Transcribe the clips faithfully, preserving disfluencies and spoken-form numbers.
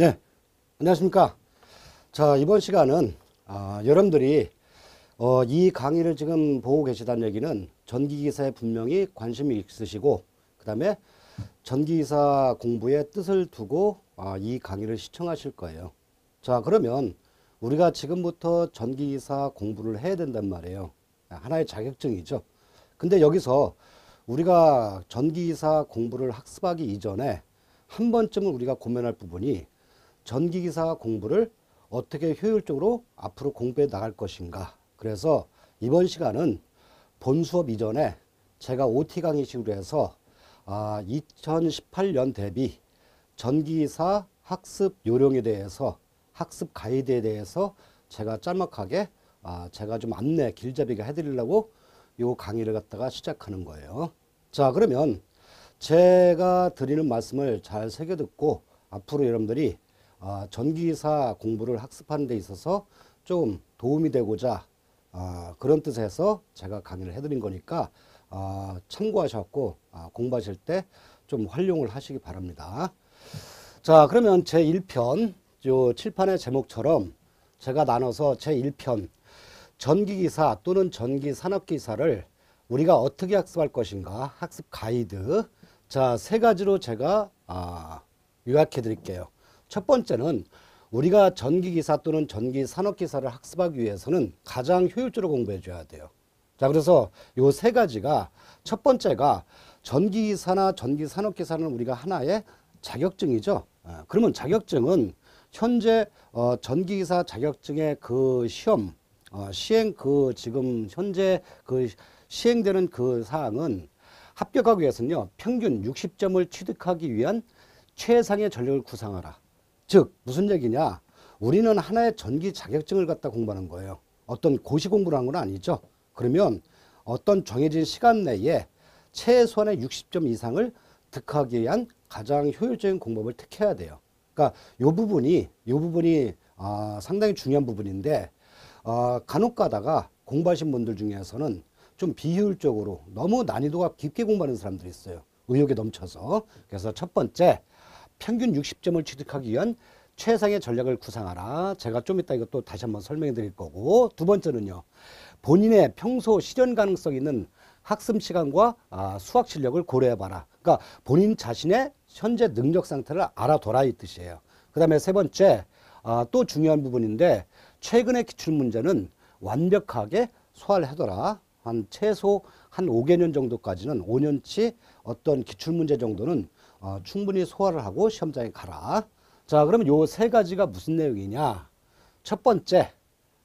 네, 안녕하십니까. 자, 이번 시간은 아, 여러분들이 어, 이 강의를 지금 보고 계시다는 얘기는 전기기사에 분명히 관심이 있으시고 그 다음에 전기기사 공부에 뜻을 두고 아, 이 강의를 시청하실 거예요. 자, 그러면 우리가 지금부터 전기기사 공부를 해야 된단 말이에요. 하나의 자격증이죠. 근데 여기서 우리가 전기기사 공부를 학습하기 이전에 한 번쯤은 우리가 고민할 부분이 전기기사 공부를 어떻게 효율적으로 앞으로 공부해 나갈 것인가. 그래서 이번 시간은 본 수업 이전에 제가 오티 강의식으로 해서 아, 이천십팔 년 대비 전기기사 학습 요령에 대해서 학습 가이드에 대해서 제가 짤막하게 아, 제가 좀 안내 길잡이가 해드리려고 요 강의를 갖다가 시작하는 거예요. 자, 그러면 제가 드리는 말씀을 잘 새겨 듣고 앞으로 여러분들이 아, 전기기사 공부를 학습하는 데 있어서 좀 도움이 되고자 아, 그런 뜻에서 제가 강의를 해드린 거니까 아, 참고하셨고 아, 공부하실 때 좀 활용을 하시기 바랍니다. 자, 그러면 제일 편 요 칠판의 제목처럼 제가 나눠서 제일 편 전기기사 또는 전기산업기사를 우리가 어떻게 학습할 것인가 학습 가이드, 자, 세 가지로 제가 아, 요약해 드릴게요. 첫 번째는 우리가 전기기사 또는 전기산업기사를 학습하기 위해서는 가장 효율적으로 공부해 줘야 돼요. 자, 그래서 요 세 가지가, 첫 번째가 전기기사나 전기산업기사는 우리가 하나의 자격증이죠. 그러면 자격증은 현재 어, 전기기사 자격증의 그 시험 어, 시행 그 지금 현재 그 시행되는 그 사항은 합격하기 위해서는요 평균 육십 점을 취득하기 위한 최상의 전력을 구상하라. 즉 무슨 얘기냐, 우리는 하나의 전기 자격증을 갖다 공부하는 거예요. 어떤 고시 공부를 한 건 아니죠. 그러면 어떤 정해진 시간 내에 최소한의 육십 점 이상을 득하기 위한 가장 효율적인 공법을 택해야 돼요. 그러니까 요 부분이 요 부분이 아, 상당히 중요한 부분인데 아, 간혹 가다가 공부하신 분들 중에서는 좀 비효율적으로 너무 난이도가 깊게 공부하는 사람들이 있어요. 의욕에 넘쳐서. 그래서 첫 번째, 평균 육십 점을 취득하기 위한 최상의 전략을 구상하라. 제가 좀 이따 이것도 다시 한번 설명해 드릴 거고, 두 번째는요 본인의 평소 실현 가능성 있는 학습 시간과 아, 수학 실력을 고려해 봐라. 그러니까 본인 자신의 현재 능력 상태를 알아둬라, 이 뜻이에요. 그 다음에 세 번째, 아, 또 중요한 부분인데 최근의 기출문제는 완벽하게 소화를 해둬라. 한 최소 한 오 개년 정도까지는 오 년치 어떤 기출문제 정도는 어, 충분히 소화를 하고 시험장에 가라. 자, 그럼 요 세 가지가 무슨 내용이냐. 첫 번째,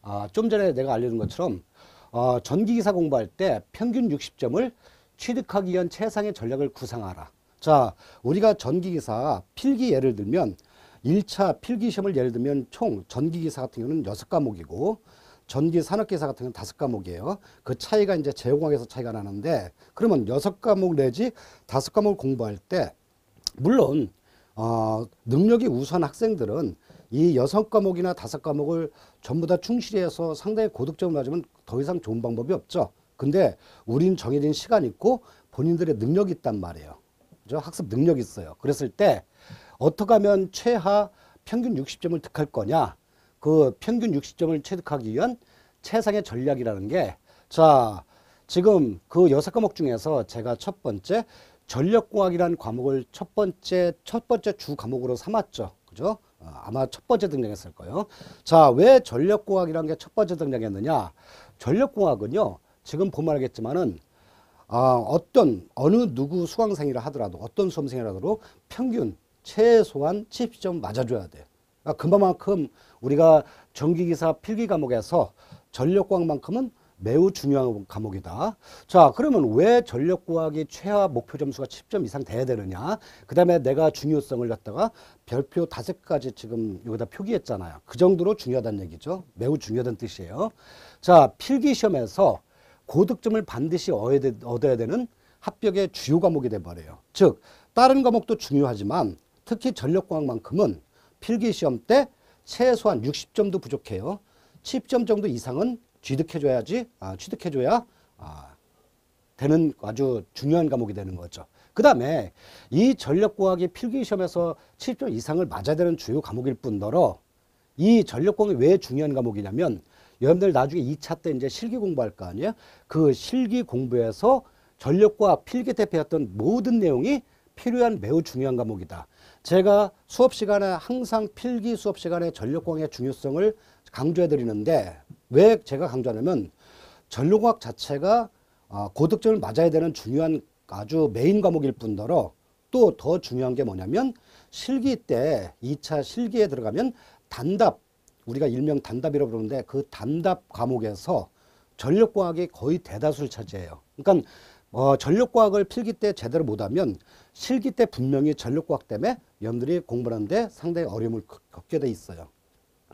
아, 좀 전에 내가 알려준 것처럼 어, 전기기사 공부할 때 평균 육십 점을 취득하기 위한 최상의 전략을 구상하라. 자, 우리가 전기기사 필기 예를 들면 일 차 필기시험을 예를 들면 총 전기기사 같은 경우는 여섯 과목이고 전기산업기사 같은 경우는 다섯 과목이에요. 그 차이가 이제 제어공학에서 차이가 나는데, 그러면 여섯 과목 내지 다섯 과목을 공부할 때 물론 어, 능력이 우수한 학생들은 이 여섯 과목이나 다섯 과목을 전부 다 충실히 해서 상당히 고득점을 가지면 더 이상 좋은 방법이 없죠. 근데 우린 정해진 시간 있고 본인들의 능력이 있단 말이에요. 학습 능력이 있어요. 그랬을 때 어떻게 하면 최하 평균 육십 점을 득할 거냐, 그 평균 육십 점을 취득하기 위한 최상의 전략이라는 게, 자, 지금 그 여섯 과목 중에서 제가 첫 번째 전력공학이라는 과목을 첫 번째 첫 번째 주 과목으로 삼았죠. 그죠? 아마 첫 번째 등장했을 거예요. 자, 왜 전력공학이라는 게 첫 번째 등장했느냐? 전력공학은요 지금 보면 알겠지만은 아, 어떤 어느 누구 수강생이라 하더라도 어떤 수험생이라 하더라도 평균 최소한 칠십 점 맞아줘야 돼요. 그러니까 그만큼 우리가 전기기사 필기 과목에서 전력공학만큼은 매우 중요한 과목이다. 자, 그러면 왜 전력공학이 최하 목표 점수가 십 점 이상 돼야 되느냐, 그 다음에 내가 중요성을 갖다가 별표 다섯 가지 지금 여기다 표기했잖아요. 그 정도로 중요하다는 얘기죠. 매우 중요하다는 뜻이에요. 자, 필기시험에서 고득점을 반드시 얻어야 되는 합격의 주요 과목이 돼버려요. 즉 다른 과목도 중요하지만 특히 전력공학만큼은 필기시험 때 최소한 육십 점도 부족해요. 십 점 정도 이상은 취득해줘야지, 아, 취득해줘야 아, 되는 아주 중요한 과목이 되는 거죠. 그 다음에 이 전력공학이 필기시험에서 칠십 점 이상을 맞아야 되는 주요 과목일 뿐더러 이 전력공학이 왜 중요한 과목이냐면 여러분들 나중에 이 차 때 이제 실기 공부할 거 아니에요? 그 실기 공부에서 전력공학 필기 때 배웠던 모든 내용이 필요한 매우 중요한 과목이다. 제가 수업 시간에 항상 필기 수업 시간에 전력공학의 중요성을 강조해 드리는데 왜 제가 강조하냐면 전력공학 자체가 고득점을 맞아야 되는 중요한 아주 메인 과목일 뿐더러 또 더 중요한 게 뭐냐면 실기 때 이 차 실기에 들어가면 단답, 우리가 일명 단답이라고 부르는데 그 단답 과목에서 전력공학이 거의 대다수를 차지해요. 그러니까 어, 전력공학을 필기 때 제대로 못하면 실기 때 분명히 전력공학 때문에 여러분들이 공부하는데 상당히 어려움을 겪게 돼 있어요.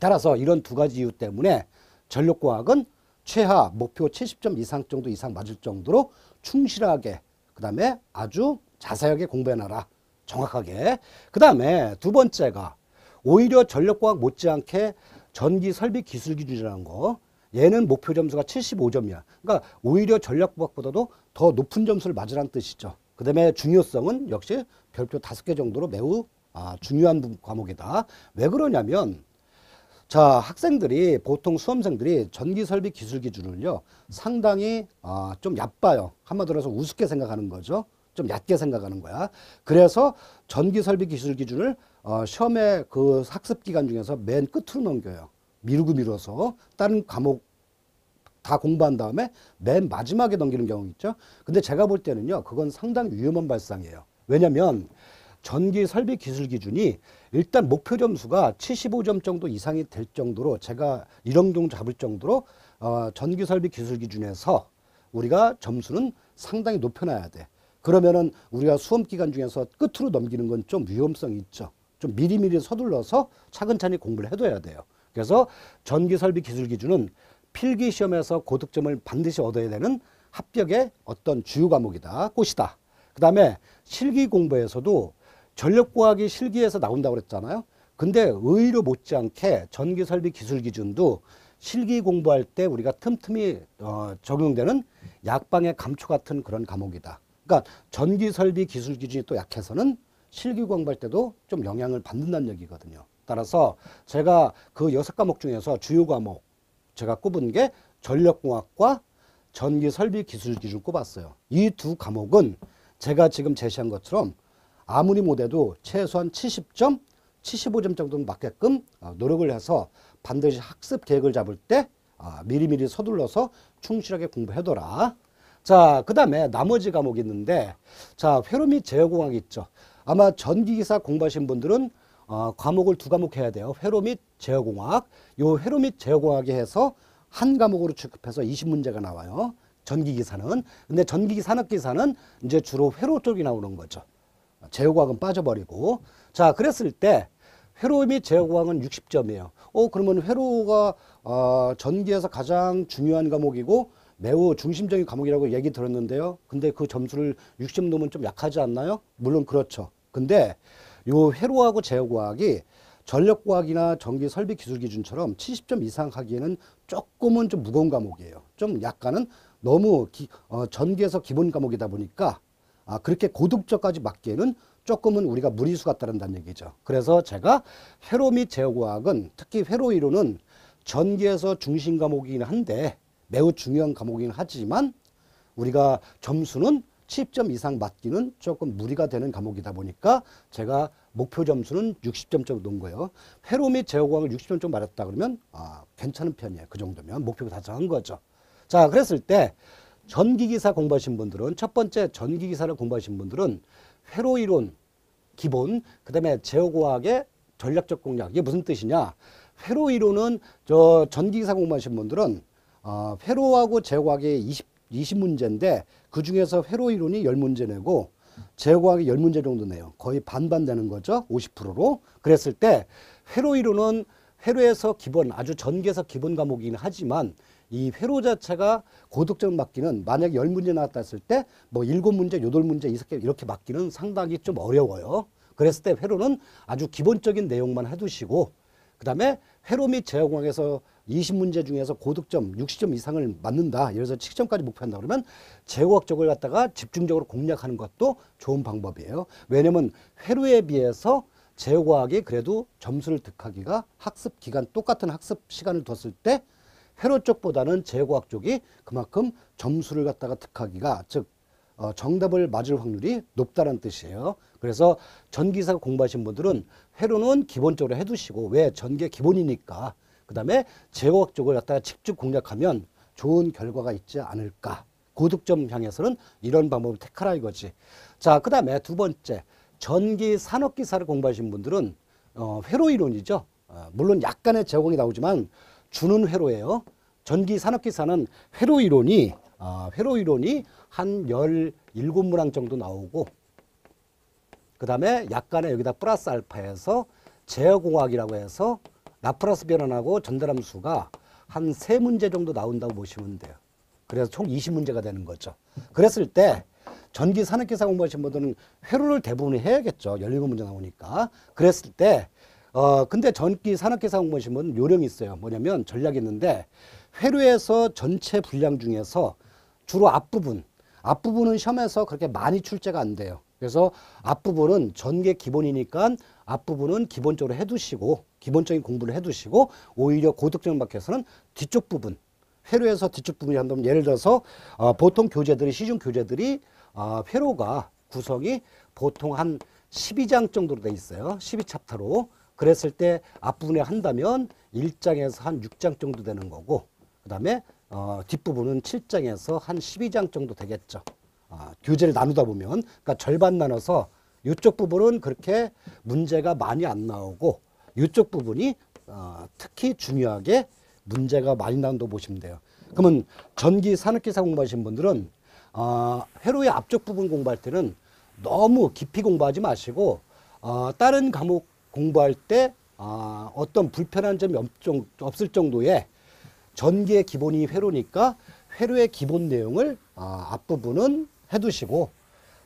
따라서 이런 두 가지 이유 때문에 전력공학은 최하 목표 칠십 점 이상 정도 이상 맞을 정도로 충실하게, 그 다음에 아주 자세하게 공부해놔라. 정확하게. 그 다음에 두 번째가 오히려 전력공학 못지않게 전기설비기술기준이라는 거, 얘는 목표 점수가 칠십오 점이야. 그러니까 오히려 전력공학보다도 더 높은 점수를 맞으란 뜻이죠. 그 다음에 중요성은 역시 별표 다섯 개 정도로 매우 아, 중요한 과목이다. 왜 그러냐면 자, 학생들이 보통 수험생들이 전기설비기술기준을요 상당히 아, 좀 얕봐요. 한마디로 해서 우습게 생각하는 거죠. 좀 얕게 생각하는 거야. 그래서 전기설비기술기준을 어, 시험의 그 학습기간 중에서 맨 끝으로 넘겨요. 미루고 미뤄서 다른 과목 다 공부한 다음에 맨 마지막에 넘기는 경우 있죠. 근데 제가 볼 때는요 그건 상당히 위험한 발상이에요. 왜냐면 전기설비기술기준이 일단 목표 점수가 칠십오 점 정도 이상이 될 정도로 제가 이런 경우 잡을 정도로 어, 전기설비기술기준에서 우리가 점수는 상당히 높여놔야 돼. 그러면은 우리가 수험기간 중에서 끝으로 넘기는 건 좀 위험성이 있죠. 좀 미리미리 서둘러서 차근차근 공부를 해둬야 돼요. 그래서 전기설비기술기준은 필기시험에서 고득점을 반드시 얻어야 되는 합격의 어떤 주요 과목이다. 꽃이다. 그 다음에 실기 공부에서도 전력공학이 실기에서 나온다고 그랬잖아요. 근데 의외로 못지않게 전기설비기술기준도 실기 공부할 때 우리가 틈틈이 어, 적용되는 약방의 감초 같은 그런 과목이다. 그러니까 전기설비기술기준이 또 약해서는 실기 공부할 때도 좀 영향을 받는다는 얘기거든요. 따라서 제가 그 여섯 과목 중에서 주요 과목 제가 꼽은 게 전력공학과 전기설비기술기준 꼽았어요. 이 두 과목은 제가 지금 제시한 것처럼 아무리 못해도 최소한 칠십 점, 칠십오 점 정도는 맞게끔 노력을 해서 반드시 학습 계획을 잡을 때 미리미리 서둘러서 충실하게 공부해둬라. 자, 그 다음에 나머지 과목이 있는데 자, 회로 및 제어공학 있죠. 아마 전기기사 공부하신 분들은 어, 과목을 두 과목 해야 돼요. 회로 및 제어공학. 요 회로 및 제어공학에 해서 한 과목으로 취급해서 이십 문제가 나와요. 전기기사는. 근데 전기산업기사는 이제 주로 회로 쪽이 나오는 거죠. 제어공학은 빠져버리고. 자, 그랬을 때 회로 및 제어공학은 육십 점이에요. 어, 그러면 회로가 어, 전기에서 가장 중요한 과목이고 매우 중심적인 과목이라고 얘기 들었는데요. 근데 그 점수를 육십 점 넘으면 좀 약하지 않나요? 물론 그렇죠. 근데 요 회로하고 제어공학이 전력공학이나 전기설비기술기준처럼 칠십 점 이상 하기에는 조금은 좀 무거운 과목이에요. 좀 약간은 너무 기, 어, 전기에서 기본 과목이다 보니까 아, 그렇게 고득점까지 맞기에는 조금은 우리가 무리수가 따른다는 얘기죠. 그래서 제가 회로 및 제어공학은 특히 회로이론은 전기에서 중심 과목이긴 한데 매우 중요한 과목이긴 하지만 우리가 점수는 칠십 점 이상 맞기는 조금 무리가 되는 과목이다 보니까 제가 목표 점수는 육십 점 정도 놓은 거예요. 회로 및 제어공학을 육십 점 정도 맞았다 그러면 아, 괜찮은 편이에요. 그 정도면 목표가 달성한 거죠. 자, 그랬을 때 전기기사 공부하신 분들은 첫 번째 전기기사를 공부하신 분들은 회로이론 기본, 그 다음에 제어공학의 전략적 공략. 이게 무슨 뜻이냐? 회로이론은 저 전기기사 공부하신 분들은 어, 회로하고 제어공학의 이십 문제인데 그 중에서 회로이론이 십 문제 내고 제어공학이 십 문제 정도 내요. 거의 반반 되는 거죠. 오십 퍼센트로. 그랬을 때 회로이론은 회로에서 기본, 아주 전개에서 기본 과목이긴 하지만 이 회로 자체가 고득점 맞기는 만약에 십 문제 나왔다 했을 때 뭐 칠 문제, 여덟 문제 이렇게 맞기는 상당히 좀 어려워요. 그랬을 때 회로는 아주 기본적인 내용만 해두시고 그 다음에 회로 및 제어공학에서 이십 문제 중에서 고득점 육십 점 이상을 맞는다. 예를 들어서 칠 점까지 목표한다. 그러면 제어공학 쪽을 갖다가 집중적으로 공략하는 것도 좋은 방법이에요. 왜냐면 회로에 비해서 제어공학이 그래도 점수를 득하기가 학습 기간, 똑같은 학습 시간을 뒀을 때 회로 쪽보다는 제어공학 쪽이 그만큼 점수를 갖다가 득하기가, 즉 어, 정답을 맞을 확률이 높다는 뜻이에요. 그래서 전기기사 공부하신 분들은 회로는 기본적으로 해두시고, 왜? 전기의 기본이니까. 그 다음에 제어공학 쪽을 갖다가 직접 공략하면 좋은 결과가 있지 않을까. 고득점 향해서는 이런 방법을 택하라 이거지. 자, 그 다음에 두 번째, 전기산업기사를 공부하신 분들은 어, 회로이론이죠. 어, 물론 약간의 제어공학이 나오지만 주는 회로예요. 전기산업기사는 회로이론이 아, 회로이론이 한 열일곱 문항 정도 나오고, 그 다음에 약간의 여기다 플러스 알파에서 제어공학이라고 해서 라플라스 변환하고 전자함수가 한 세 문제 정도 나온다고 보시면 돼요. 그래서 총 이십 문제가 되는 거죠. 그랬을 때 전기산업기사 공부하신 분들은 회로를 대부분 해야겠죠. 열일곱 문제 나오니까. 그랬을 때 어, 근데 전기산업기사 공부하신 분은 요령이 있어요. 뭐냐면 전략이 있는데, 회로에서 전체 분량 중에서 주로 앞부분, 앞부분은 시험에서 그렇게 많이 출제가 안 돼요. 그래서 앞부분은 전개 기본이니까 앞부분은 기본적으로 해두시고, 기본적인 공부를 해두시고, 오히려 고득점 밖에서는 뒤쪽 부분, 회로에서 뒤쪽 부분이 한다면, 예를 들어서 어, 보통 교재들이, 시중 교재들이 어, 회로가 구성이 보통 한 십이 장 정도로 돼 있어요. 십이 챕터로. 그랬을 때 앞부분에 한다면 일 장에서 한 육 장 정도 되는 거고, 그 다음에 어, 뒷부분은 칠 장에서 한 십이 장 정도 되겠죠. 어, 교재를 나누다 보면. 그러니까 절반 나눠서 이쪽 부분은 그렇게 문제가 많이 안 나오고, 이쪽 부분이 어, 특히 중요하게 문제가 많이 나온다고 보시면 돼요. 그러면 전기산업기사 공부하신 분들은 어, 회로의 앞쪽 부분 공부할 때는 너무 깊이 공부하지 마시고, 어, 다른 과목 공부할 때 아, 어떤 불편한 점이 없을 정도의, 전기의 기본이 회로니까 회로의 기본 내용을 아, 앞부분은 해두시고,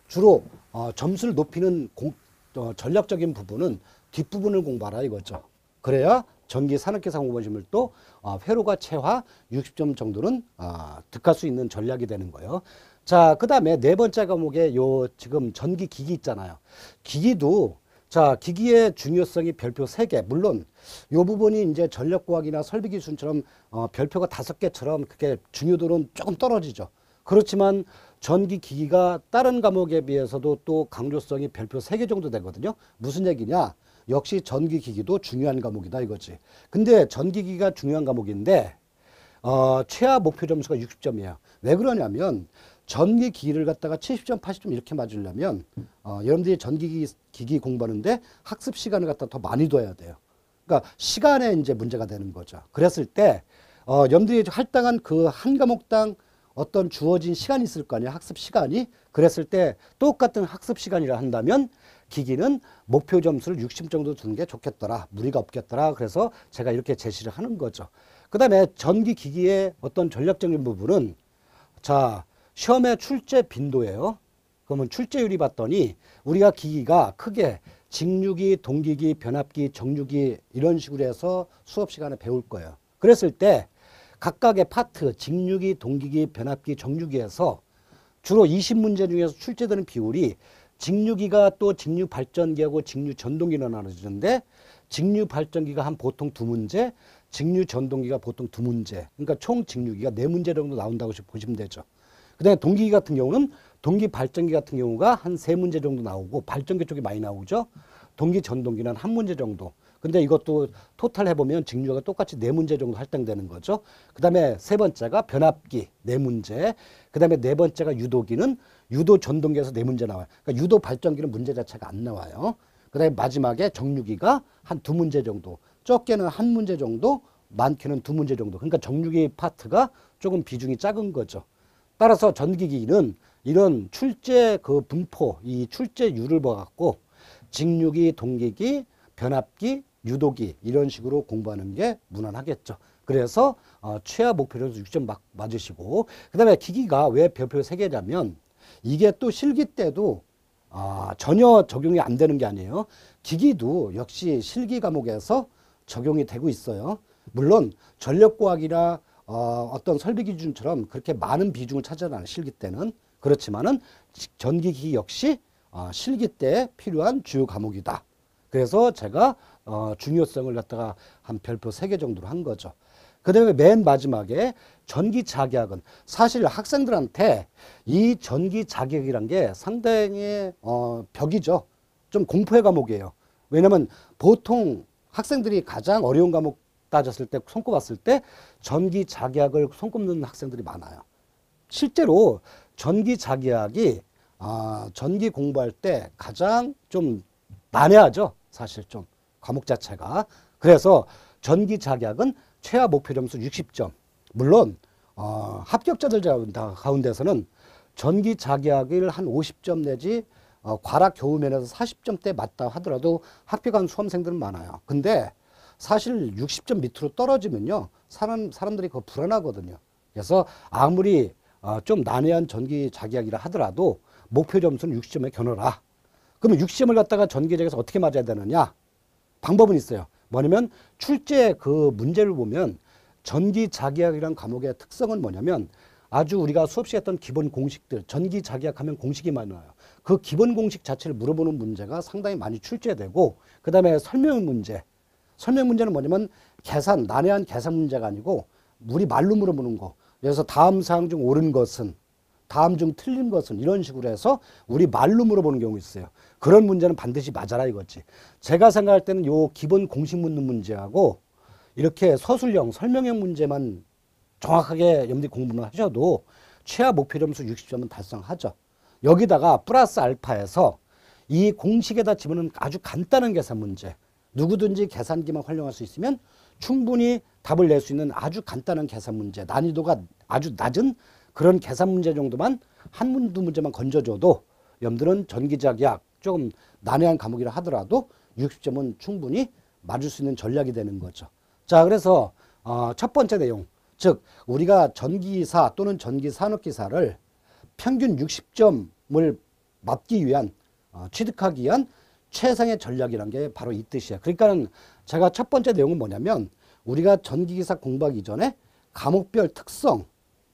주로 어, 점수를 높이는 공, 어, 전략적인 부분은 뒷부분을 공부하라 이거죠. 그래야 전기산업기사 공부하시면 또 어, 회로가 최하 육십 점 정도는 어, 득할 수 있는 전략이 되는 거예요. 자, 그 다음에 네 번째 과목에 요 지금 전기기기 있잖아요. 기기도, 자, 기기의 중요성이 별표 세 개. 물론 이 부분이 이제 전력공학이나 설비기준처럼 어, 별표가 다섯 개처럼 그게 중요도는 조금 떨어지죠. 그렇지만 전기기기가 다른 과목에 비해서도 또 강조성이 별표 세 개 정도 되거든요. 무슨 얘기냐? 역시 전기기기도 중요한 과목이다 이거지. 근데 전기기기가 중요한 과목인데 어, 최하 목표 점수가 육십 점이에요. 왜 그러냐면 전기기기를 갖다가 칠십 점, 팔십 점 이렇게 맞으려면 어, 여러분들이 전기기기 공부하는데 학습 시간을 갖다 더 많이 둬야 돼요. 그러니까 시간에 이제 문제가 되는 거죠. 그랬을 때 어, 여러분들이 할당한 그 한 과목당 어떤 주어진 시간이 있을 거 아니에요. 학습 시간이. 그랬을 때 똑같은 학습 시간이라 한다면 기기는 목표 점수를 육십 정도 두는 게 좋겠더라. 무리가 없겠더라. 그래서 제가 이렇게 제시를 하는 거죠. 그 다음에 전기기기의 어떤 전략적인 부분은, 자, 시험의 출제 빈도예요. 그러면 출제율이 봤더니 우리가 기기가 크게 직류기, 동기기, 변압기, 정류기 이런 식으로 해서 수업 시간에 배울 거예요. 그랬을 때 각각의 파트, 직류기, 동기기, 변압기, 정류기에서 주로 이십 문제 중에서 출제되는 비율이, 직류기가 또 직류 발전기하고 직류 전동기로 나눠지는데, 직류 발전기가 한 보통 두 문제, 직류 전동기가 보통 두 문제. 그러니까 총 직류기가 네 문제 정도 나온다고 보시면 되죠. 그다음에 동기기 같은 경우는, 동기 발전기 같은 경우가 한 세 문제 정도 나오고, 발전기 쪽이 많이 나오죠. 동기 전동기는 한 문제 정도. 근데 이것도 토탈 해보면 직류가 똑같이 네 문제 정도 할당되는 거죠. 그다음에 세 번째가 변압기 네 문제. 그다음에 네 번째가 유도기는 유도 전동기에서 네 문제 나와요. 그러니까 유도 발전기는 문제 자체가 안 나와요. 그다음에 마지막에 정류기가 한 두 문제 정도. 적게는 한 문제 정도, 많게는 두 문제 정도. 그러니까 정류기 파트가 조금 비중이 작은 거죠. 따라서 전기기기는 이런 출제 그 분포, 이 출제율을 봐갖고 직류기, 동기기, 변압기, 유도기 이런 식으로 공부하는 게 무난하겠죠. 그래서 어, 최하 목표로 육 점 막 맞으시고, 그 다음에 기기가 왜 별표 세 개냐면 이게 또 실기 때도 아, 전혀 적용이 안 되는 게 아니에요. 기기도 역시 실기 과목에서 적용이 되고 있어요. 물론 전력공학이라 어, 어떤 설비기준처럼 그렇게 많은 비중을 차지하지 않아 실기 때는. 그렇지만은 전기기기 역시 어, 실기 때 필요한 주요 과목이다. 그래서 제가 어, 중요성을 갖다가 한 별표 세 개 정도로 한 거죠. 그 다음에 맨 마지막에 전기자기학은 사실 학생들한테 이 전기자기학이란 게 상당히 어, 벽이죠. 좀 공포의 과목이에요. 왜냐면 보통 학생들이 가장 어려운 과목 따졌을 때, 손꼽았을 때 전기자기학을 손꼽는 학생들이 많아요. 실제로 전기자기학이 아, 전기 공부할 때 가장 좀 난해하죠. 사실 좀 과목 자체가. 그래서 전기자기학은 최하 목표 점수 육십 점. 물론 어, 합격자들 가운데서는 전기자기학을 한 오십 점 내지 어, 과락 겨우면에서 사십 점대 맞다 하더라도 합격한 수험생들은 많아요. 근데 사실 육십 점 밑으로 떨어지면요, 사람, 사람들이 그거 불안하거든요. 그래서 아무리 어, 좀 난해한 전기자기학이라 하더라도 목표 점수는 육십 점에 겨눠라. 그러면 육십 점을 갖다가 전기자기학에서 어떻게 맞아야 되느냐? 방법은 있어요. 뭐냐면 출제 그 문제를 보면 전기자기학이란 과목의 특성은 뭐냐면 아주 우리가 수업시에 했던 기본 공식들, 전기자기학 하면 공식이 많아요. 그 기본 공식 자체를 물어보는 문제가 상당히 많이 출제되고, 그 다음에 설명 문제. 설명 문제는 뭐냐면 계산, 난해한 계산 문제가 아니고 우리 말로 물어보는 거. 그래서 다음 사항 중 옳은 것은, 다음 중 틀린 것은, 이런 식으로 해서 우리 말로 물어보는 경우 있어요. 그런 문제는 반드시 맞아라 이거지. 제가 생각할 때는 요 기본 공식 묻는 문제하고 이렇게 서술형, 설명형 문제만 정확하게 여러분들이 공부를 하셔도 최하 목표 점수 육십 점은 달성하죠. 여기다가 플러스 알파에서 이 공식에다 집어넣은 아주 간단한 계산 문제, 누구든지 계산기만 활용할 수 있으면 충분히 답을 낼 수 있는 아주 간단한 계산 문제, 난이도가 아주 낮은 그런 계산 문제 정도만, 한 문, 두 문제만 건져줘도 여러분들은 전기자기학 조금 난해한 과목이라 하더라도 육십 점은 충분히 맞을 수 있는 전략이 되는 거죠. 자, 그래서 어, 첫 번째 내용, 즉 우리가 전기기사 또는 전기산업기사를 평균 육십 점을 맞기 위한, 어, 취득하기 위한 최상의 전략이란 게 바로 이 뜻이에요. 그러니까 제가 첫 번째 내용은 뭐냐면 우리가 전기기사 공부하기 전에 과목별 특성,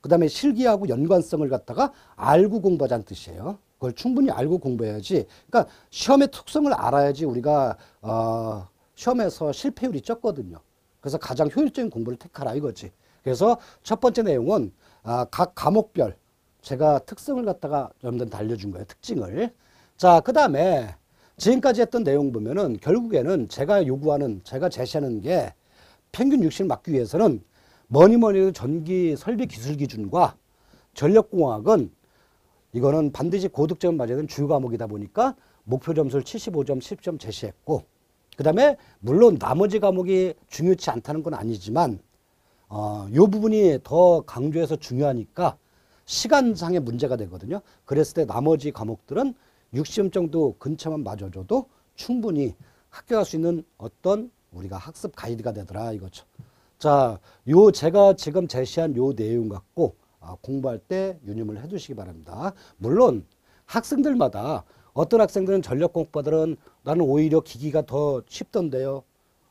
그 다음에 실기하고 연관성을 갖다가 알고 공부하자는 뜻이에요. 그걸 충분히 알고 공부해야지. 그러니까 시험의 특성을 알아야지 우리가 어, 시험에서 실패율이 적거든요. 그래서 가장 효율적인 공부를 택하라 이거지. 그래서 첫 번째 내용은 아, 각 과목별 제가 특성을 갖다가 여러분들한테 알려준 거예요. 특징을. 자, 그 다음에 지금까지 했던 내용 보면은 결국에는 제가 요구하는, 제가 제시하는 게 평균 육십을 막기 위해서는 뭐니뭐니 해도 전기설비기술기준과 전력공학은 이거는 반드시 고득점을 맞아야 되는 주요 과목이다 보니까 목표 점수를 칠십오 점, 십 점 제시했고, 그 다음에 물론 나머지 과목이 중요치 않다는 건 아니지만 어, 요 부분이 더 강조해서 중요하니까 시간상의 문제가 되거든요. 그랬을 때 나머지 과목들은 육십 점 정도 근처만 맞아줘도 충분히 합격할 수 있는 어떤 우리가 학습 가이드가 되더라 이거죠. 자, 요 제가 지금 제시한 요 내용 갖고 아, 공부할 때 유념을 해두시기 바랍니다. 물론 학생들마다 어떤 학생들은 전력공학보다는 나는 오히려 기기가 더 쉽던데요.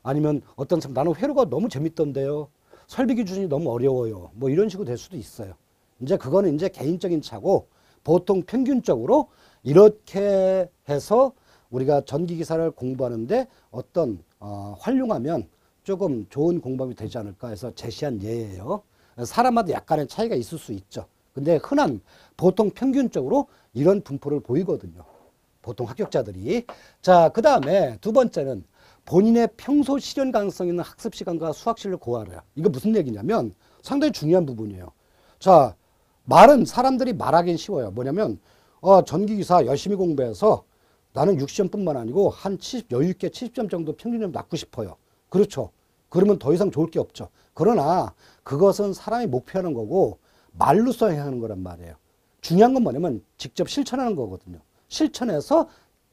아니면 어떤 사람 나는 회로가 너무 재밌던데요. 설비 기준이 너무 어려워요. 뭐 이런 식으로 될 수도 있어요. 이제 그거는 이제 개인적인 차고, 보통 평균적으로 이렇게 해서 우리가 전기기사를 공부하는데 어떤 어, 활용하면 조금 좋은 공부가 되지 않을까 해서 제시한 예예요. 사람마다 약간의 차이가 있을 수 있죠. 근데 흔한, 보통 평균적으로 이런 분포를 보이거든요. 보통 합격자들이. 자, 그 다음에 두 번째는 본인의 평소 실현 가능성 있는 학습 시간과 수학 실력을 고하래요. 이거 무슨 얘기냐면 상당히 중요한 부분이에요. 자, 말은 사람들이 말하긴 쉬워요. 뭐냐면 어, 전기기사 열심히 공부해서 나는 육십 점뿐만 아니고 한 칠십, 여유 있게 칠십 점 정도 평균점 낮고 싶어요. 그렇죠. 그러면 더 이상 좋을 게 없죠. 그러나 그것은 사람이 목표하는 거고 말로써 하는 거란 말이에요. 중요한 건 뭐냐면 직접 실천하는 거거든요. 실천해서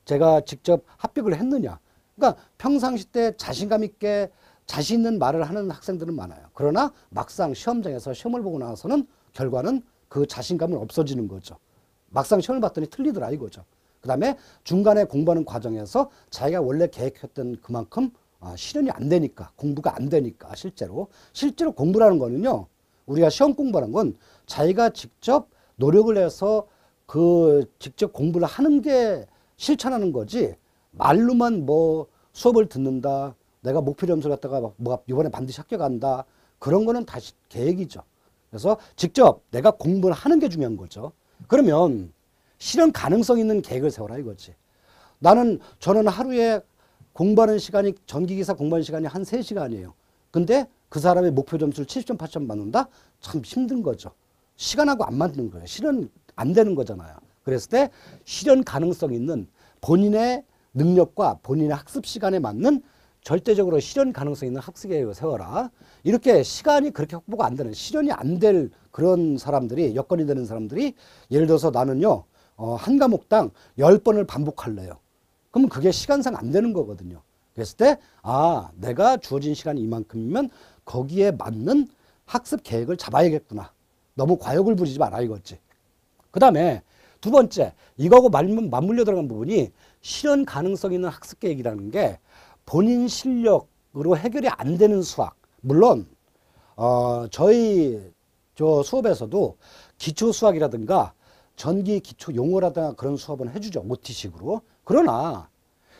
제가 직접 합격을 했느냐. 그러니까 평상시 때 자신감 있게 자신 있는 말을 하는 학생들은 많아요. 그러나 막상 시험장에서 시험을 보고 나서는 결과는 그 자신감은 없어지는 거죠. 막상 시험을 봤더니 틀리더라 이거죠. 그 다음에 중간에 공부하는 과정에서 자기가 원래 계획했던 그만큼 아, 실현이 안 되니까, 공부가 안 되니까, 실제로. 실제로 공부라는 거는요, 우리가 시험 공부라는 건 자기가 직접 노력을 해서 그 직접 공부를 하는 게 실천하는 거지, 말로만 뭐 수업을 듣는다, 내가 목표 점수를 갖다가 뭐 이번에 반드시 학교 간다, 그런 거는 다시 계획이죠. 그래서 직접 내가 공부를 하는 게 중요한 거죠. 그러면 실현 가능성 있는 계획을 세워라 이거지. 나는, 저는 하루에 공부하는 시간이, 전기기사 공부하는 시간이 한 세 시간이에요. 근데 그 사람의 목표 점수를 칠십 점, 팔십 점 맞는다? 참 힘든 거죠. 시간하고 안 맞는 거예요. 실현 안 되는 거잖아요. 그랬을 때 실현 가능성 있는 본인의 능력과 본인의 학습 시간에 맞는 절대적으로 실현 가능성 있는 학습 계획을 세워라. 이렇게 시간이 그렇게 확보가 안 되는, 실현이 안 될 그런 사람들이, 여건이 되는 사람들이, 예를 들어서 나는요, 어, 한 과목당 열 번을 반복할래요. 그럼 그게 시간상 안 되는 거거든요. 그랬을 때, 아, 내가 주어진 시간이 이만큼이면 거기에 맞는 학습 계획을 잡아야겠구나. 너무 과욕을 부리지 마라 이거지. 그 다음에 두 번째, 이거하고 맞물려 들어간 부분이 실현 가능성 있는 학습 계획이라는 게 본인 실력으로 해결이 안 되는 수학. 물론 어, 저희 저 수업에서도 기초 수학이라든가 전기 기초 용어라든가 그런 수업은 해주죠. 오티식으로. 그러나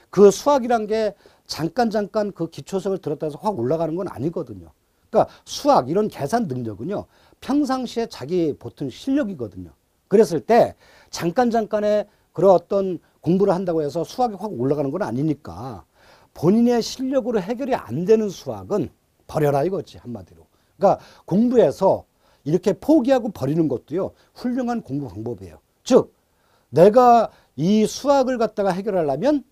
그 수학이란 게 잠깐 잠깐 그 기초 수학을 들었다 해서 확 올라가는 건 아니거든요. 그러니까 수학 이런 계산 능력은요, 평상시에 자기 보통 실력이거든요. 그랬을 때 잠깐 잠깐의 그런 어떤 공부를 한다고 해서 수학이 확 올라가는 건 아니니까 본인의 실력으로 해결이 안 되는 수학은 버려라 이거지, 한마디로. 그러니까 공부해서 이렇게 포기하고 버리는 것도요, 훌륭한 공부 방법이에요. 즉, 내가 이 수학을 갖다가 해결하려면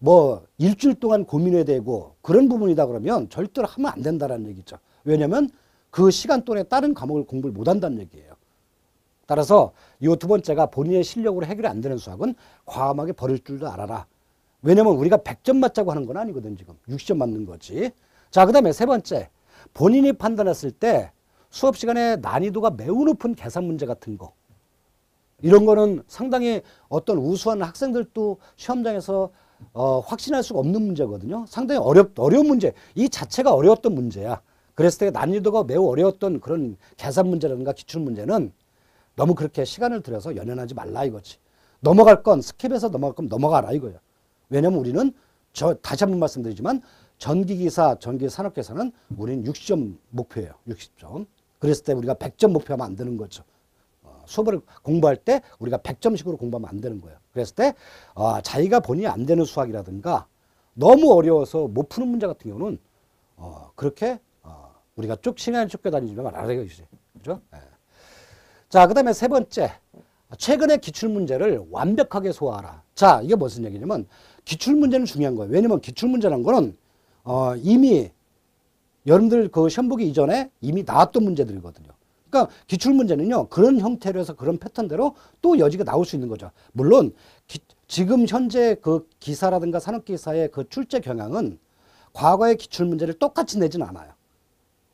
뭐 일주일 동안 고민해야 되고 그런 부분이다 그러면 절대로 하면 안 된다는 얘기죠. 왜냐면 그 시간 동안에 다른 과목을 공부를 못 한다는 얘기예요. 따라서 이 두 번째가 본인의 실력으로 해결이 안 되는 수학은 과감하게 버릴 줄도 알아라. 왜냐면 우리가 백 점 맞자고 하는 건 아니거든, 지금. 육십 점 맞는 거지. 자, 그 다음에 세 번째, 본인이 판단했을 때 수업 시간에 난이도가 매우 높은 계산 문제 같은 거, 이런 거는 상당히 어떤 우수한 학생들도 시험장에서 어, 확신할 수가 없는 문제거든요. 상당히 어렵, 어려운 문제, 이 자체가 어려웠던 문제야. 그랬을 때 난이도가 매우 어려웠던 그런 계산 문제라든가 기출 문제는 너무 그렇게 시간을 들여서 연연하지 말라 이거지. 넘어갈 건 스킵해서 넘어갈 건 넘어가라 이거야. 왜냐면 우리는, 저 다시 한번 말씀드리지만, 전기기사, 전기산업기사는 우리는 육십 점 목표예요. 육십 점. 그랬을 때 우리가 백 점 목표하면 안 되는 거죠. 어, 수업을 공부할 때 우리가 백 점씩으로 공부하면 안 되는 거예요. 그랬을 때 어, 자기가 본인이 안 되는 수학이라든가 너무 어려워서 못 푸는 문제 같은 경우는 어, 그렇게 어, 우리가 쭉 시간을 쫓겨다니지 말아야 되겠지. 그죠? 네. 자, 그 다음에 세 번째, 최근의 기출문제를 완벽하게 소화하라. 자, 이게 무슨 얘기냐면 기출문제는 중요한 거예요. 왜냐면 기출문제라는 거는 어, 이미 여러분들 그 시험 보기 이전에 이미 나왔던 문제들이거든요. 그러니까 기출문제는요, 그런 형태로 해서 그런 패턴대로 또 여지가 나올 수 있는 거죠. 물론 기, 지금 현재 그 기사라든가 산업기사의 그 출제 경향은 과거의 기출문제를 똑같이 내진 않아요.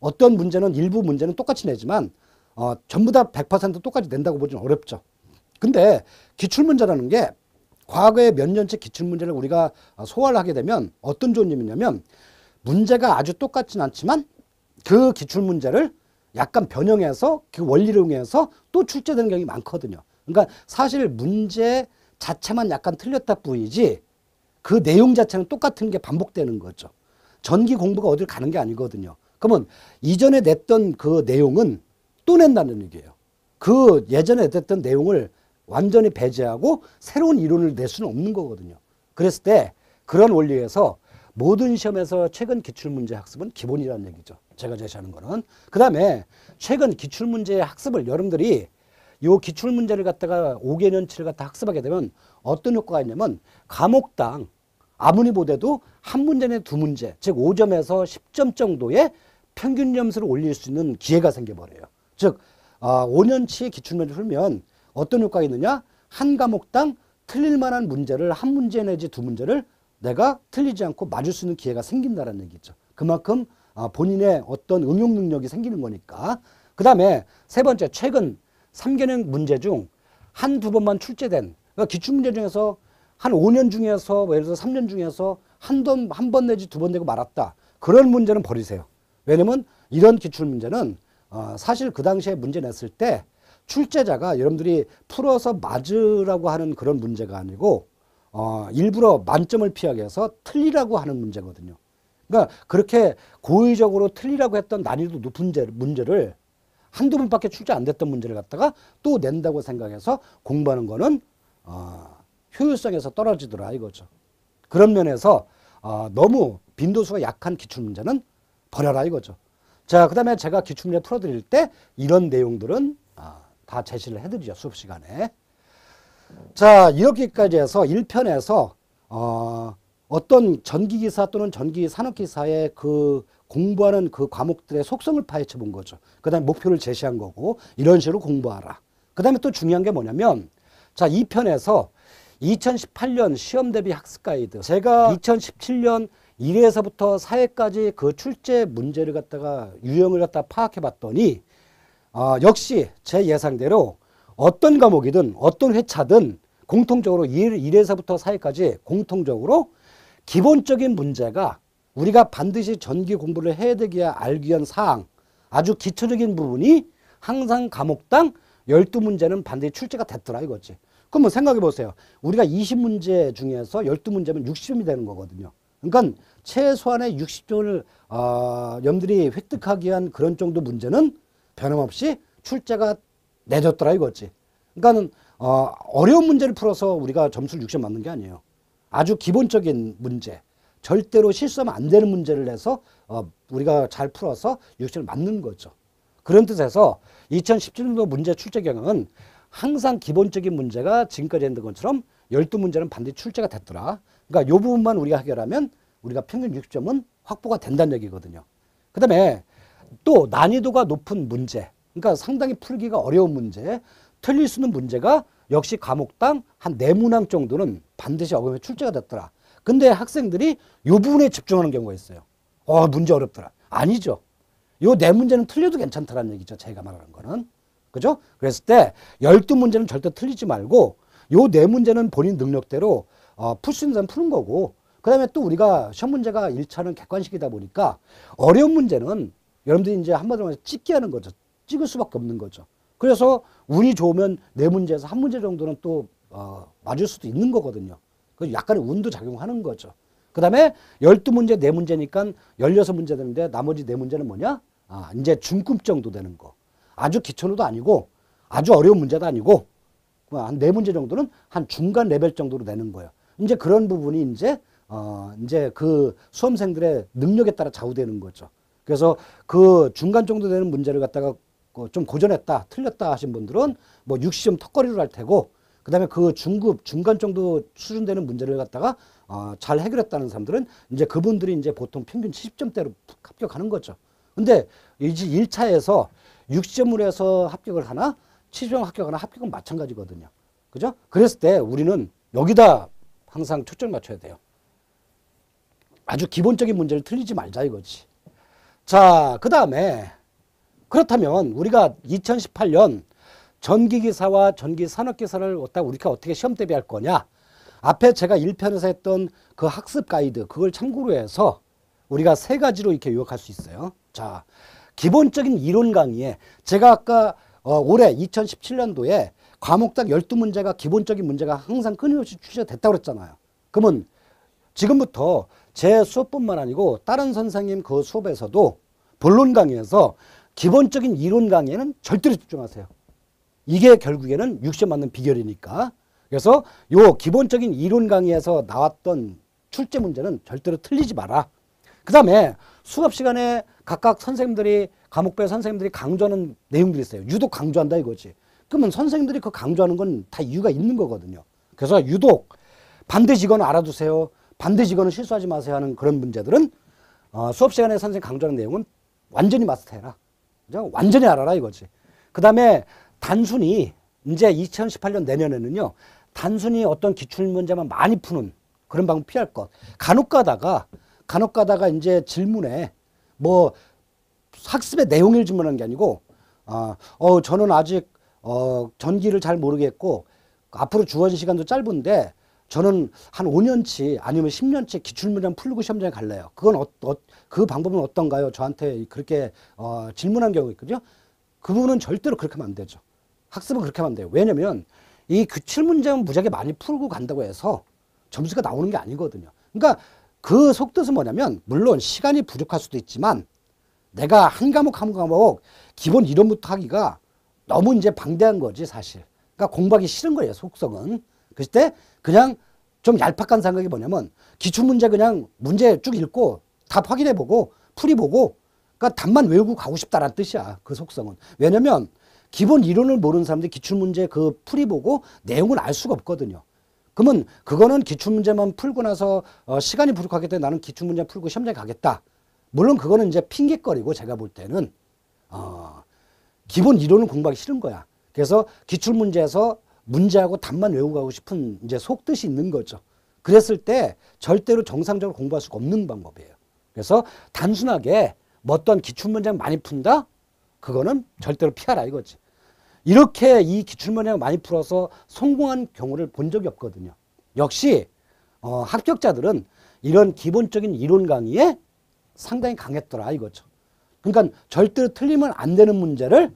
어떤 문제는, 일부 문제는 똑같이 내지만 어, 전부 다 백 퍼센트 똑같이 낸다고 보지는 어렵죠. 근데 기출문제라는 게 과거의 몇 년째 기출문제를 우리가 소화를 하게 되면 어떤 좋은 점이냐면 문제가 아주 똑같진 않지만 그 기출문제를 약간 변형해서 그 원리를 응해서 또 출제되는 경우가 많거든요. 그러니까 사실 문제 자체만 약간 틀렸다 뿐이지 그 내용 자체는 똑같은 게 반복되는 거죠. 전기 공부가 어딜 가는 게 아니거든요. 그러면 이전에 냈던 그 내용은 또 낸다는 얘기예요. 그 예전에 냈던 내용을 완전히 배제하고 새로운 이론을 낼 수는 없는 거거든요. 그랬을 때 그런 원리에서 모든 시험에서 최근 기출문제 학습은 기본이라는 얘기죠. 제가 제시하는 거는. 그 다음에 최근 기출문제 학습을 여러분들이 요 기출문제를 갖다가 오 개년치를 갖다 학습하게 되면 어떤 효과가 있냐면 과목당 아무리 못해도 한 문제 내 두 문제, 즉 오 점에서 십 점 정도의 평균 점수를 올릴 수 있는 기회가 생겨버려요. 즉 어, 오 년치 기출문제를 풀면 어떤 효과가 있느냐? 한 과목당 틀릴 만한 문제를 한 문제 내지 두 문제를 내가 틀리지 않고 맞을 수 있는 기회가 생긴다는 얘기죠. 그만큼 본인의 어떤 응용 능력이 생기는 거니까. 그 다음에 세 번째, 최근 삼 개년 문제 중 한두 번만 출제된, 그러니까 기출문제 중에서 한 오 년 중에서, 예를 들어서 삼 년 중에서 한 번, 한 번 내지 두 번 내고 말았다. 그런 문제는 버리세요. 왜냐면 이런 기출문제는 어, 사실 그 당시에 문제 냈을 때 출제자가 여러분들이 풀어서 맞으라고 하는 그런 문제가 아니고 어, 일부러 만점을 피하게 해서 틀리라고 하는 문제거든요. 그러니까 그렇게 고의적으로 틀리라고 했던 난이도 높은 문제를 한두 번밖에 출제 안 됐던 문제를 갖다가 또 낸다고 생각해서 공부하는 거는 어, 효율성에서 떨어지더라 이거죠. 그런 면에서 어, 너무 빈도수가 약한 기출문제는 버려라 이거죠. 자, 그 다음에 제가 기출문제 풀어드릴 때 이런 내용들은 어, 다 제시를 해드리죠. 수업시간에. 자, 이렇게까지 해서 일 편에서 어, 어떤 전기기사 또는 전기산업기사의 그 공부하는 그 과목들의 속성을 파헤쳐 본 거죠. 그 다음에 목표를 제시한 거고 이런 식으로 공부하라. 그 다음에 또 중요한 게 뭐냐면 자, 이 편에서 이천십팔 년 시험 대비 학습 가이드 제가 이천십칠 년 일 회에서부터 사 회까지 그 출제 문제를 갖다가 유형을 갖다 파악해 봤더니 어, 역시 제 예상대로 어떤 과목이든 어떤 회차든 공통적으로 일 회에서부터 사 회까지 공통적으로 기본적인 문제가 우리가 반드시 전기 공부를 해야 되기야 알기 위한 사항 아주 기초적인 부분이 항상 과목당 열두 문제는 반드시 출제가 됐더라 이거지. 그럼 뭐 생각해 보세요. 우리가 이십 문제 중에서 열두 문제면 육십 점이 되는 거거든요. 그러니까 최소한의 육십 점을 어, 여러분들이 획득하기 위한 그런 정도 문제는 변함없이 출제가 내줬더라 이거지. 그러니까 어, 어려운 문제를 풀어서 우리가 점수를 육십 점 맞는 게 아니에요. 아주 기본적인 문제, 절대로 실수하면 안 되는 문제를 내서 어, 우리가 잘 풀어서 육십 점을 맞는 거죠. 그런 뜻에서 이천십칠 년도 문제 출제 경향은 항상 기본적인 문제가 지금까지 했던 것처럼 열두 문제는 반드시 출제가 됐더라. 그러니까 이 부분만 우리가 해결하면 우리가 평균 육십 점은 확보가 된다는 얘기거든요. 그 다음에 또 난이도가 높은 문제, 그러니까 상당히 풀기가 어려운 문제, 틀릴 수 있는 문제가 역시 과목당 한 네 문항 정도는 반드시 어금에 출제가 됐더라. 근데 학생들이 이 부분에 집중하는 경우가 있어요. 어, 문제 어렵더라. 아니죠. 이 네 문제는 틀려도 괜찮다라는 얘기죠. 제가 말하는 거는. 그죠? 그랬을 때 열두 문제는 절대 틀리지 말고 요 네 문제는 본인 능력대로 어, 풀 수 있는 사람 푸는 거고, 그 다음에 또 우리가 시험 문제가 일 차는 객관식이다 보니까 어려운 문제는 여러분들이 이제 한마디로 말해서 찍게 하는 거죠. 찍을 수밖에 없는 거죠. 그래서 운이 좋으면 네 문제에서 한 문제 정도는 또 어, 맞을 수도 있는 거거든요. 그 약간의 운도 작용하는 거죠. 그 다음에 열두 문제, 네 문제니까 열여섯 문제 되는데 나머지 네 문제는 뭐냐? 아, 이제 중급 정도 되는 거. 아주 기초로도 아니고 아주 어려운 문제도 아니고 한 네 문제 정도는 한 중간 레벨 정도로 내는 거예요. 이제 그런 부분이 이제 어 이제 그 수험생들의 능력에 따라 좌우되는 거죠. 그래서 그 중간 정도 되는 문제를 갖다가 좀 고전했다, 틀렸다 하신 분들은 뭐 육십 점 턱걸이로 할 테고, 그다음에 그 중급 중간 정도 수준 되는 문제를 갖다가 어 잘 해결했다는 사람들은 이제 그분들이 이제 보통 평균 칠십 점대로 합격하는 거죠. 근데 이제 일 차에서 육십 점으로 해서 합격을 하나 칠십 점 합격하나 합격은 마찬가지거든요. 그죠? 그랬을 때 우리는 여기다 항상 초점을 맞춰야 돼요. 아주 기본적인 문제를 틀리지 말자 이거지. 자, 그 다음에 그렇다면 우리가 이천십팔 년 전기기사와 전기산업기사를 우리가 어떻게 시험 대비할 거냐. 앞에 제가 일 편에서 했던 그 학습 가이드 그걸 참고로 해서 우리가 세 가지로 이렇게 요약할 수 있어요. 자, 기본적인 이론 강의에 제가 아까 어, 올해 이천십칠 년도에 과목당 열두 문제가 기본적인 문제가 항상 끊임없이 출제됐다고 그랬잖아요. 그러면 지금부터 제 수업뿐만 아니고 다른 선생님 그 수업에서도 본론 강의에서 기본적인 이론 강의에는 절대로 집중하세요. 이게 결국에는 육십 점 맞는 비결이니까. 그래서 요 기본적인 이론 강의에서 나왔던 출제 문제는 절대로 틀리지 마라. 그 다음에 수업 시간에 각각 선생님들이 과목별 선생님들이 강조하는 내용들이 있어요. 유독 강조한다 이거지. 그러면 선생님들이 그 강조하는 건 다 이유가 있는 거거든요. 그래서 유독 반드시 이건 알아두세요. 반드시 이거는 실수하지 마세요 하는 그런 문제들은 어, 수업 시간에 선생님 강조하는 내용은 완전히 마스터해라. 그죠? 완전히 알아라 이거지. 그 다음에 단순히 이제 이천십팔 년 내년에는요. 단순히 어떤 기출문제만 많이 푸는 그런 방법 피할 것. 간혹 가다가 간혹 가다가 이제 질문에 뭐 학습의 내용을 질문하는 게 아니고 어, 어 저는 아직 어, 전기를 잘 모르겠고 앞으로 주어진 시간도 짧은데 저는 한 오 년치 아니면 십 년치 기출문제는 풀고 시험장에 갈래요. 그건 어, 어, 그 방법은 어떤가요? 저한테 그렇게 어, 질문한 경우가 있거든요. 그분은 절대로 그렇게 하면 안 되죠. 학습은 그렇게 하면 안 돼요. 왜냐면 이 기출문제는 무지하게 많이 풀고 간다고 해서 점수가 나오는 게 아니거든요. 그러니까 그 속뜻은 뭐냐면 물론 시간이 부족할 수도 있지만 내가 한 과목 한 과목 기본 이론부터 하기가 너무 이제 방대한 거지 사실. 그러니까 공부하기 싫은 거예요, 속성은. 그때 그냥 좀 얄팍한 생각이 뭐냐면 기출문제 그냥 문제 쭉 읽고 답 확인해보고 풀이보고 그러니까 답만 외우고 가고 싶다라는 뜻이야, 그 속성은. 왜냐면 기본 이론을 모르는 사람들이 기출문제 그 풀이보고 내용을 알 수가 없거든요. 그러면 그거는 기출문제만 풀고 나서 어 시간이 부족하기 때문에 나는 기출문제 풀고 시험장에 가겠다. 물론 그거는 이제 핑계거리고 제가 볼 때는 어 기본 이론을 공부하기 싫은 거야. 그래서 기출문제에서 문제하고 답만 외우고 가고 싶은 이제 속뜻이 있는 거죠. 그랬을 때 절대로 정상적으로 공부할 수가 없는 방법이에요. 그래서 단순하게 뭐 어떤 기출문제 많이 푼다? 그거는 절대로 피하라 이거지. 이렇게 이 기출문제 많이 풀어서 성공한 경우를 본 적이 없거든요. 역시 어, 합격자들은 이런 기본적인 이론 강의에 상당히 강했더라 이거죠. 그러니까 절대로 틀리면 안 되는 문제를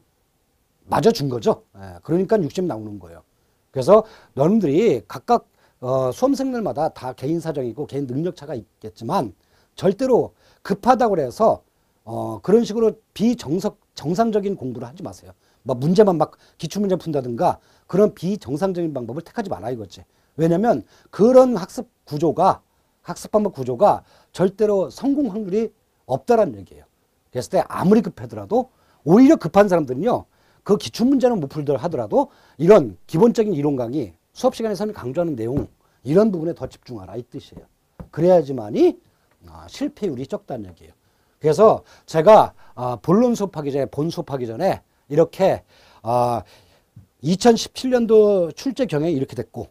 맞아준 거죠. 예, 그러니까 육십 나오는 거예요. 그래서 여러분들이 각각 어, 수험생들마다 다 개인 사정이 있고 개인 능력차가 있겠지만 절대로 급하다고 해서 어, 그런 식으로 비정석, 정상적인 공부를 하지 마세요. 막 문제만 막 기출문제 푼다든가 그런 비정상적인 방법을 택하지 마라 이거지. 왜냐면 그런 학습 구조가, 학습 방법 구조가 절대로 성공 확률이 없다라는 얘기예요. 그랬을 때 아무리 급하더라도 오히려 급한 사람들은요. 그 기출문제는 못 풀더라도 하더라도 이런 기본적인 이론 강의, 수업 시간에서 강조하는 내용 이런 부분에 더 집중하라 이 뜻이에요. 그래야지만이 아, 실패율이 적다는 얘기예요. 그래서 제가 아, 본론 수업하기 전에 본 수업하기 전에 이렇게 아, 이천십칠 년도 출제 경향이 이렇게 됐고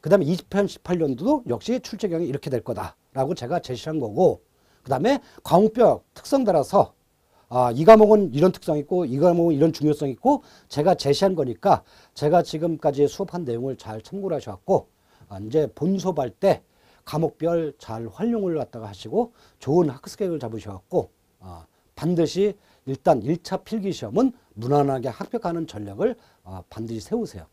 그 다음에 이천십팔 년도도 역시 출제 경향이 이렇게 될 거다라고 제가 제시한 거고 그 다음에 과목별 특성 따라서 아, 이 과목은 이런 특성이 있고 이 과목은 이런 중요성이 있고 제가 제시한 거니까 제가 지금까지 수업한 내용을 잘 참고를 하셔갖고 아, 이제 본 수업할 때 과목별 잘 활용을 갖다가 하시고 좋은 학습 계획을 잡으셔갖고 아, 반드시 일단 일 차 필기시험은 무난하게 합격하는 전략을 아, 반드시 세우세요.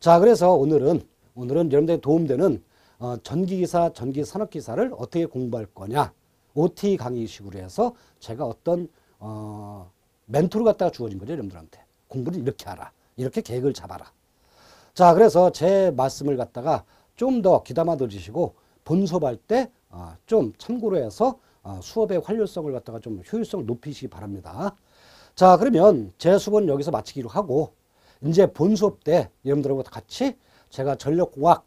자 그래서 오늘은 오늘은 여러분들에게 도움되는 어, 전기기사, 전기산업기사를 어떻게 공부할 거냐 오티 강의식으로 해서 제가 어떤 어, 멘토를 갖다가 주어진 거죠. 여러분들한테 공부를 이렇게 하라 이렇게 계획을 잡아라. 자 그래서 제 말씀을 갖다가 좀 더 귀담아 들으시고 본 수업할 때 좀 참고로 해서 수업의 활용성을 갖다가 좀 효율성을 높이시기 바랍니다. 자 그러면 제 수업은 여기서 마치기로 하고 이제 본 수업 때 여러분들하고 같이 제가 전력공학,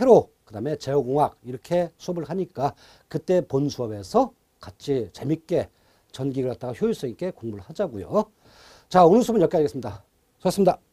회로, 그 다음에 제어공학 이렇게 수업을 하니까 그때 본 수업에서 같이 재밌게 전기를 갖다가 효율성 있게 공부를 하자고요. 자 오늘 수업은 여기까지 하겠습니다. 수고하셨습니다.